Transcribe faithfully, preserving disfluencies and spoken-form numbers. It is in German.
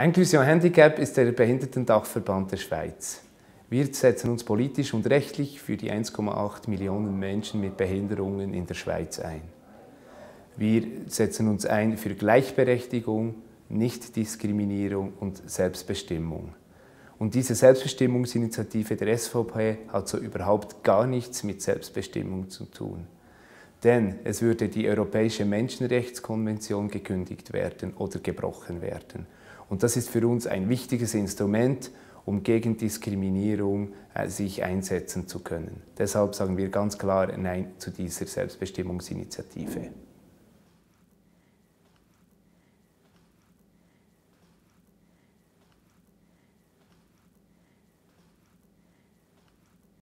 Inclusion Handicap ist der Behindertendachverband der Schweiz. Wir setzen uns politisch und rechtlich für die eins Komma acht Millionen Menschen mit Behinderungen in der Schweiz ein. Wir setzen uns ein für Gleichberechtigung, Nichtdiskriminierung und Selbstbestimmung. Und diese Selbstbestimmungsinitiative der S V P hat so überhaupt gar nichts mit Selbstbestimmung zu tun. Denn es würde die Europäische Menschenrechtskonvention gekündigt werden oder gebrochen werden. Und das ist für uns ein wichtiges Instrument, um gegen Diskriminierung äh, sich einsetzen zu können. Deshalb sagen wir ganz klar Nein zu dieser Selbstbestimmungsinitiative.